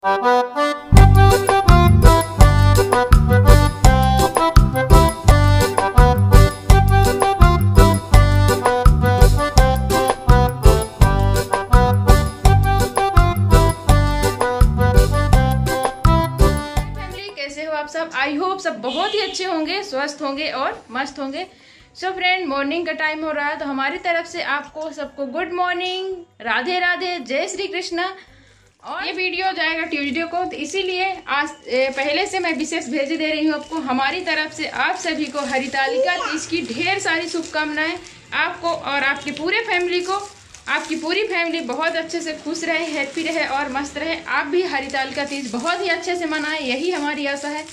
सब I hope सब बहुत ही अच्छे होंगे, स्वस्थ होंगे और मस्त होंगे। सो फ्रेंड, मॉर्निंग का टाइम हो रहा है तो हमारी तरफ से आपको सबको गुड मॉर्निंग, राधे राधे, जय श्री कृष्णा। और ये वीडियो जाएगा ट्यूसडे को, तो इसीलिए आज पहले से मैं विशेष भेज दे रही हूँ आपको। हमारी तरफ से आप सभी को हरतालिका तीज की ढेर सारी शुभकामनाएं, आपको और आपकी पूरे फैमिली को। आपकी पूरी फैमिली बहुत अच्छे से खुश रहे, हैप्पी रहे और मस्त रहे। आप भी हरतालिका तीज बहुत ही अच्छे से मनाएं, यही हमारी आशा है।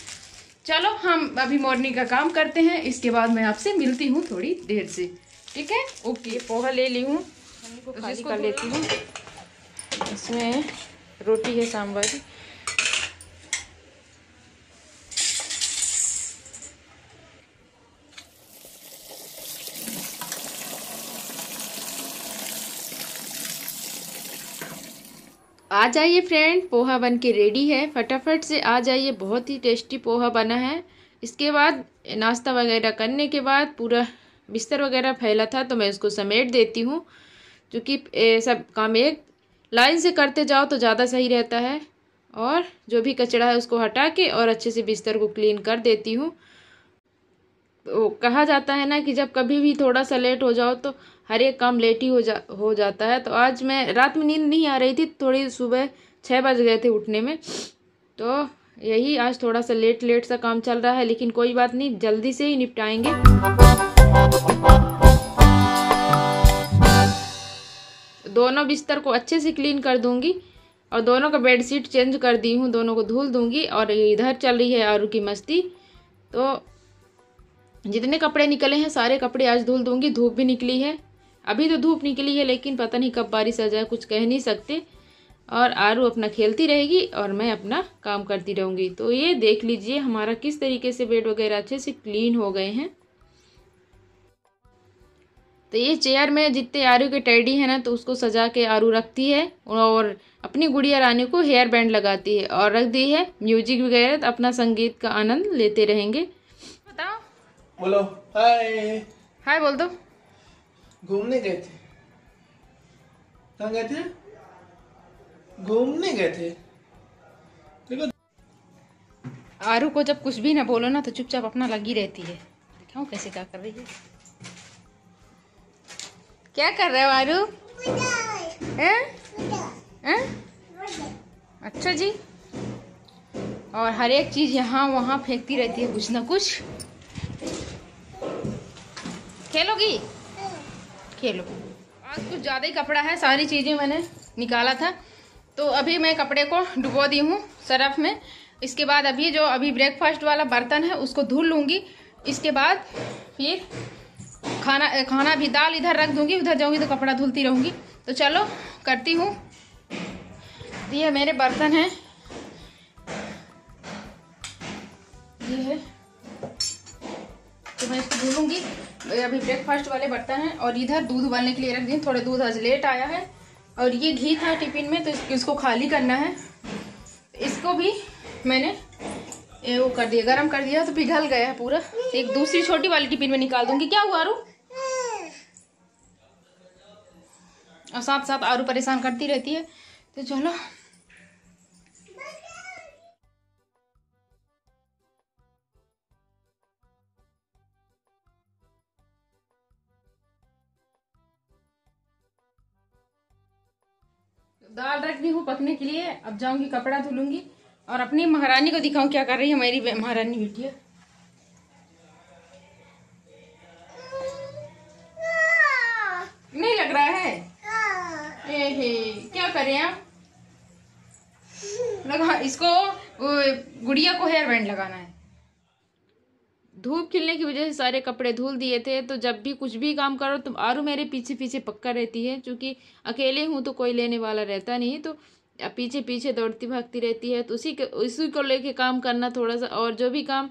चलो हम अभी मॉर्निंग का काम करते हैं, इसके बाद मैं आपसे मिलती हूँ थोड़ी देर से, ठीक है? ओके, पोहा ले ली हूँ, खाली कर लेती हूँ। इसमें रोटी है सांभर की। आ जाइए फ्रेंड, पोहा बन के रेडी है, फटाफट से आ जाइए। बहुत ही टेस्टी पोहा बना है। इसके बाद नाश्ता वगैरह करने के बाद पूरा बिस्तर वगैरह फैला था तो मैं उसको समेट देती हूँ, क्योंकि सब काम एक लाइन से करते जाओ तो ज़्यादा सही रहता है। और जो भी कचरा है उसको हटा के और अच्छे से बिस्तर को क्लीन कर देती हूँ। तो कहा जाता है ना कि जब कभी भी थोड़ा सा लेट हो जाओ तो हर एक काम लेट ही हो जाता है। तो आज मैं रात में नींद नहीं आ रही थी, थोड़ी सुबह 6 बज गए थे उठने में, तो यही आज थोड़ा सा लेट सा काम चल रहा है, लेकिन कोई बात नहीं, जल्दी से ही निपटाएंगे। दोनों बिस्तर को अच्छे से क्लीन कर दूंगी और दोनों का बेडशीट चेंज कर दी हूँ, दोनों को धुल दूंगी। और इधर चल रही है आरू की मस्ती, तो जितने कपड़े निकले हैं सारे कपड़े आज धुल दूंगी। धूप भी निकली है, अभी तो धूप निकली है, लेकिन पता नहीं कब बारिश आ जाए, कुछ कह नहीं सकते। और आरू अपना खेलती रहेगी और मैं अपना काम करती रहूँगी। तो ये देख लीजिए हमारा किस तरीके से बेड वगैरह अच्छे से क्लीन हो गए हैं। तो ये चेयर में जितने आरू के टेडी है ना, तो उसको सजा के आरू रखती है और अपनी गुड़िया रानी को हेयर बैंड लगाती है और रख दी है म्यूजिक वगैरह। तो अपना संगीत का आनंद लेते रहेंगे। बताओ, बोलो हाय हाय, बोल दो। घूमने गए थे, कहाँ गए थे? घूमने गए थे। देखो आरू को जब कुछ भी ना बोलो ना तो चुपचाप अपना लगी रहती है। दिखाऊं कैसे क्या कर रही है? क्या कर रहे हो आरू? हैं? अच्छा जी। और हर एक चीज यहाँ वहाँ फेंकती रहती है, कुछ ना कुछ। खेलोगी? खेलो। आज कुछ ज़्यादा ही कपड़ा है, सारी चीज़ें मैंने निकाला था, तो अभी मैं कपड़े को डुबो दी हूँ सर्फ में। इसके बाद अभी जो अभी ब्रेकफास्ट वाला बर्तन है उसको धुल लूँगी। इसके बाद फिर खाना भी दाल इधर रख दूँगी, उधर जाऊँगी तो कपड़ा धुलती रहूँगी। तो चलो करती हूँ। ये मेरे बर्तन हैं, ये है, तो मैं इसको धुलूँगी। अभी ब्रेकफास्ट वाले बर्तन हैं। और इधर दूध उबालने के लिए रख दी, थोड़ा दूध आज लेट आया है। और ये घी था टिफिन में, तो इसको खाली करना है। इसको भी मैंने वो कर दिया, गर्म कर दिया, तो पिघल गया है पूरा। एक दूसरी छोटी वाली टिफिन में निकाल दूंगी। क्या हुआ आरू? और साथ साथ आरू परेशान करती रहती है। तो चलो दाल रख दी हूँ पकने के लिए, अब जाऊंगी कपड़ा धुलूंगी। और अपनी महारानी को दिखाऊं क्या कर रही है हमारी महारानी बिटिया। नहीं लग रहा है? क्या करें आप? लगा इसको, गुड़िया को हेयर बैंड लगाना है। धूप खिलने की वजह से सारे कपड़े धुल दिए थे। तो जब भी कुछ भी काम करो तो आरू मेरे पीछे पीछे पक्का रहती है, क्योंकि अकेले हूँ तो कोई लेने वाला रहता नहीं, तो पीछे पीछे दौड़ती भागती रहती है। तो उसी को लेके काम करना थोड़ा सा, और जो भी काम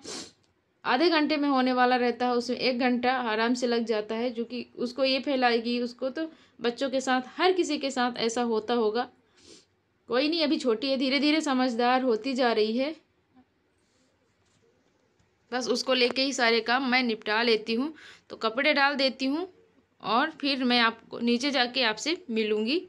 आधे घंटे में होने वाला रहता है उसमें 1 घंटा आराम से लग जाता है, जो कि उसको ये फैलाएगी उसको। तो बच्चों के साथ, हर किसी के साथ ऐसा होता होगा। कोई नहीं, अभी छोटी है, धीरे धीरे समझदार होती जा रही है। बस उसको लेके ही सारे काम मैं निपटा लेती हूँ। तो कपड़े डाल देती हूँ और फिर मैं आपको नीचे जाके आपसे मिलूँगी।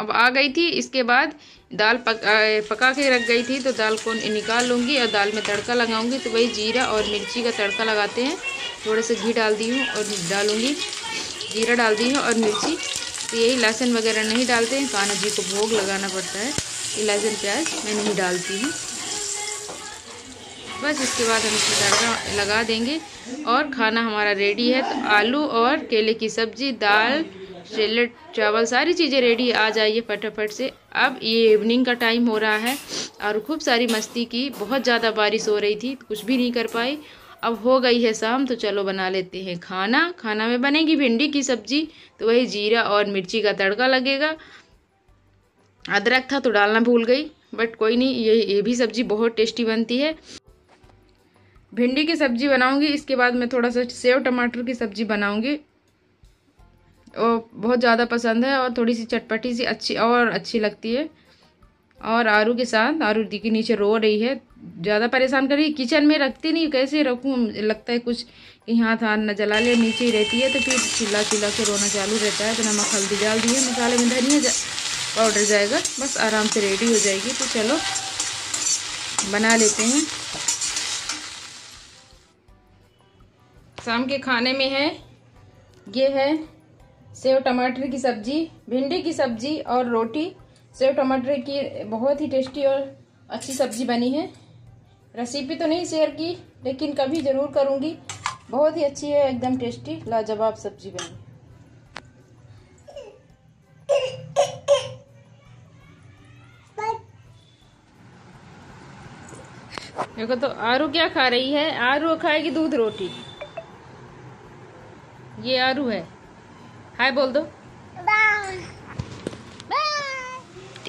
अब आ गई थी। इसके बाद दाल पका के रख गई थी, तो दाल को निकाल लूँगी और दाल में तड़का लगाऊंगी। तो वही जीरा और मिर्ची का तड़का लगाते हैं। थोड़े से घी डाल दी हूँ और डालूँगी, जीरा डाल दी हूँ और मिर्ची। तो यही लहसुन वगैरह नहीं डालते हैं, कान्हा जी को भोग लगाना पड़ता है, ये लहसुन प्याज मैं नहीं डालती हूँ। बस इसके बाद हम इसमें तड़का लगा देंगे और खाना हमारा रेडी है। तो आलू और केले की सब्ज़ी, दाल, सेलेड, चावल, सारी चीज़ें रेडी। आ जाइए फटाफट से। अब ये इवनिंग का टाइम हो रहा है और खूब सारी मस्ती की। बहुत ज़्यादा बारिश हो रही थी, कुछ भी नहीं कर पाई। अब हो गई है शाम, तो चलो बना लेते हैं खाना। खाना में बनेगी भिंडी की सब्जी। तो वही जीरा और मिर्ची का तड़का लगेगा। अदरक था तो डालना भूल गई, बट कोई नहीं, ये भी सब्ज़ी बहुत टेस्टी बनती है। भिंडी की सब्ज़ी बनाऊँगी। इसके बाद मैं थोड़ा सा सेव टमाटर की सब्ज़ी बनाऊँगी, और बहुत ज़्यादा पसंद है और थोड़ी सी चटपटी सी अच्छी लगती है। और आरू के साथ, आरू दी के नीचे रो रही है, ज़्यादा परेशान कर रही है। किचन में रखती नहीं, कैसे रखूँ, लगता है कुछ कहीं हाथ हाथ न जला ले। नीचे ही रहती है तो फिर चिल्ला चिल्ला के रोना चालू रहता है। तो नमक हल्दी डाल दी है, मसाले में धनिया पाउडर जाएगा, बस आराम से रेडी हो जाएगी। तो चलो बना लेते हैं। शाम के खाने में है ये, है सेव टमाटर की सब्जी, भिंडी की सब्जी और रोटी। सेव टमाटर की बहुत ही टेस्टी और अच्छी सब्जी बनी है। रेसिपी तो नहीं शेयर की, लेकिन कभी ज़रूर करूँगी। बहुत ही अच्छी है, एकदम टेस्टी, लाजवाब सब्जी बनी। देखो तो आरू क्या खा रही है। आरू खाएगी दूध रोटी। ये आरू है, हाय बोल दो।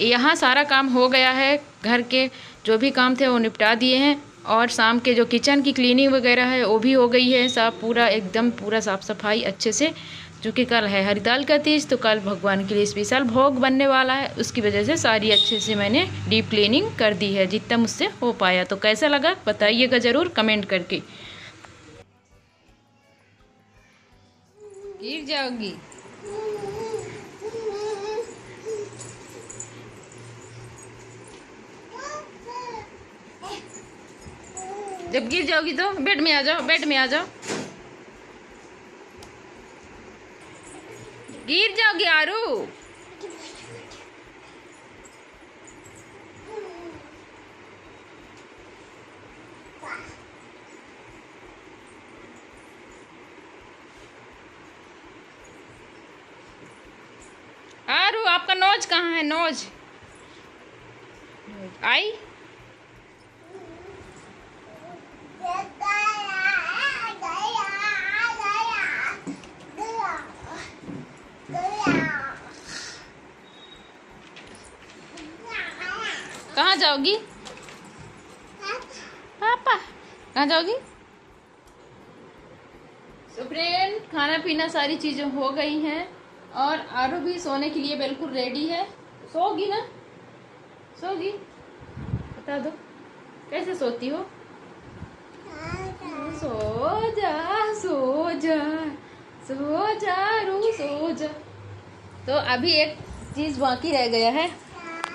यहाँ सारा काम हो गया है, घर के जो भी काम थे वो निपटा दिए हैं। और शाम के जो किचन की क्लीनिंग वगैरह है वो भी हो गई है। साफ पूरा एकदम पूरा साफ़ सफाई अच्छे से, जो कि कल है हरतालिका तीज, तो कल भगवान के लिए स्पेशल भोग बनने वाला है। उसकी वजह से सारी अच्छे से मैंने डीप क्लीनिंग कर दी है, जितना मुझसे हो पाया। तो कैसा लगा बताइएगा ज़रूर कमेंट करके। गिर जाओगी। जब गिर जाओगी तो बेड में आ जाओ, बेड में आ जाओ। गिर जाओगी आरू। आरू आपका नोज कहाँ है? नोज आई कहाँ जाओगी पापा? कहाँ जाओगी? सो फ्रेंड, खाना पीना सारी चीज़ें हो गई हैं और आरू भी सोने के लिए बिल्कुल रेडी है। सोगी ना? सोगी? बता दो कैसे सोती हो। सो जा, सो जा, सो जा रू, सो जा। तो अभी एक चीज़ बाकी रह गया है।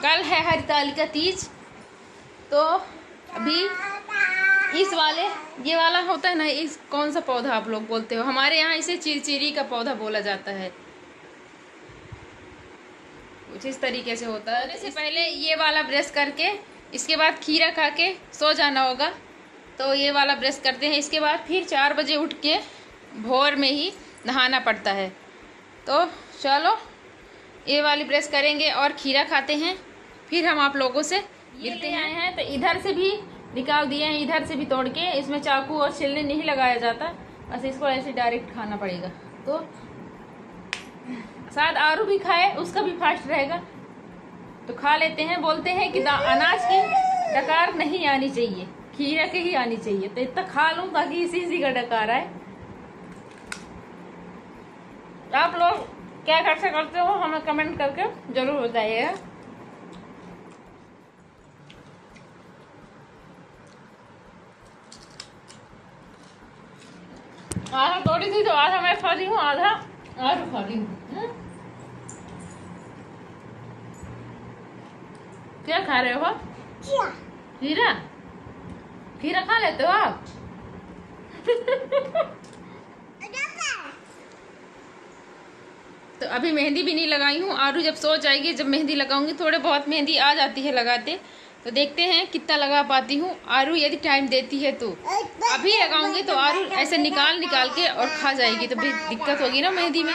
कल है हरतालिका तीज। तो अभी इस वाले ये वाला होता है ना, इस कौन सा पौधा आप लोग बोलते हो? हमारे यहाँ इसे चिरचिरी का पौधा बोला जाता है। कुछ इस तरीके से होता है। इससे पहले ये वाला ब्रश करके इसके बाद खीरा खा के सो जाना होगा। तो ये वाला ब्रश करते हैं, इसके बाद फिर 4 बजे उठ के भोर में ही नहाना पड़ता है। तो चलो ये वाली ब्रश करेंगे और खीरा खाते हैं, फिर हम आप लोगों से मिलते हैं। तो इधर से भी निकाल दिए हैं, इधर से भी तोड़ के। इसमें चाकू और छिलने नहीं लगाया जाता, बस इसको ऐसे डायरेक्ट खाना पड़ेगा। तो शायद आरू भी खाए, उसका भी फास्ट रहेगा, तो खा लेते हैं। बोलते हैं कि अनाज की डकार नहीं आनी चाहिए, खीरा के ही आनी चाहिए। तो इतना खा लूँ ताकि इसी का डकार आए। आप लोग क्या घर से करते हो हमें कमेंट करके जरूर बताइएगा। आधा तोड़ी थी तो आधा मैं खा रही हूँ, आधा और खा रही हूँ। क्या खा रहे हो? खीरा। खीरा खा लेते हो आप? तो अभी मेहंदी भी नहीं लगाई हूँ। आरू जब सो जाएगी, जब मेहंदी लगाऊंगी। थोड़े बहुत मेहंदी आ जाती है लगाते, तो देखते हैं कितना लगा पाती हूँ। आरू यदि टाइम देती है तो अभी लगाऊंगी, तो आरू ऐसे निकाल निकाल के और खा जाएगी, तो भी दिक्कत होगी ना। मेहंदी में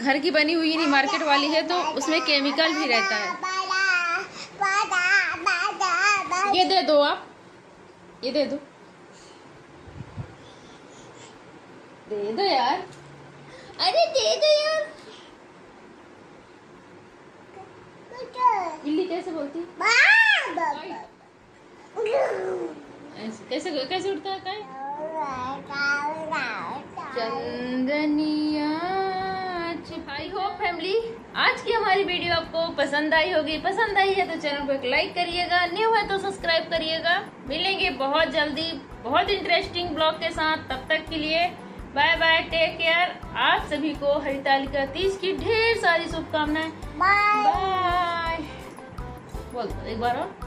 घर की बनी हुई नहीं, मार्केट वाली है, तो उसमें केमिकल भी रहता है। ये दे दो आप, ये दे दो, दे दो यार, अरे दे दो यार। बिल्ली कैसे बोलती? ऐसे कैसे कैसे उठता है? चंदनिया। आई होप फैमिली आज की हमारी वीडियो आपको पसंद आई होगी। पसंद आई है तो चैनल को एक लाइक करिएगा, न्यू है तो सब्सक्राइब करिएगा। मिलेंगे बहुत जल्दी बहुत इंटरेस्टिंग ब्लॉग के साथ। तब तक के लिए बाय बाय, टेक केयर। आप सभी को हरतालिका तीज की ढेर सारी शुभकामनाएं। बाय। बोल एक बार और।